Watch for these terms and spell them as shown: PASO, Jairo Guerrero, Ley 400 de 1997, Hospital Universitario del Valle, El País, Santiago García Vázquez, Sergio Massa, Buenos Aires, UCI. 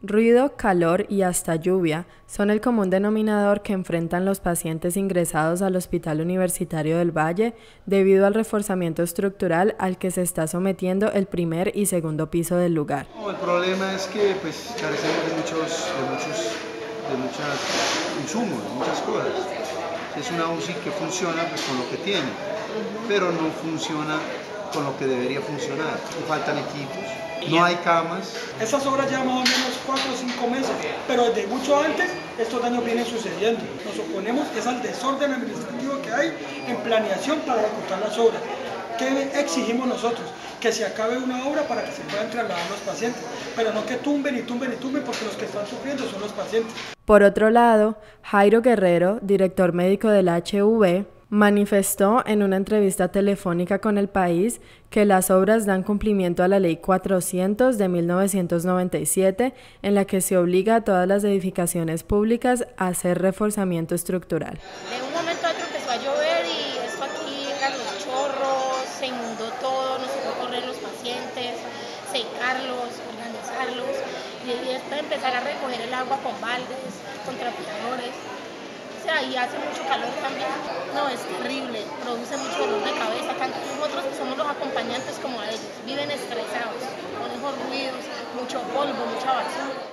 Ruido, calor y hasta lluvia son el común denominador que enfrentan los pacientes ingresados al Hospital Universitario del Valle debido al reforzamiento estructural al que se está sometiendo el primer y segundo piso del lugar. El problema es que pues, carecemos de muchos insumos, de muchas cosas. Es una UCI que funciona pues, con lo que tiene, pero no funciona con lo que debería funcionar. Faltan equipos. No hay camas. Esas obras ya más o menos 4 o 5 meses, pero desde mucho antes estos daños vienen sucediendo. Nos oponemos es al desorden administrativo que hay en planeación para ejecutar las obras. ¿Qué exigimos nosotros? Que se acabe una obra para que se puedan trasladar los pacientes, pero no que tumben y tumben y tumben porque los que están sufriendo son los pacientes. Por otro lado, Jairo Guerrero, director médico del HV, manifestó en una entrevista telefónica con El País que las obras dan cumplimiento a la Ley 400 de 1997, en la que se obliga a todas las edificaciones públicas a hacer reforzamiento estructural. De un momento a otro empezó a llover y esto aquí eran los chorros, se inundó todo, nos tocó correr los pacientes, secarlos, organizarlos y después empezar a recoger el agua con baldes, con trapeadores. Y hace mucho calor también, no, es terrible, produce mucho dolor de cabeza, tanto nosotros que somos los acompañantes como a ellos, viven estresados, con esos ruidos, mucho polvo, mucha basura.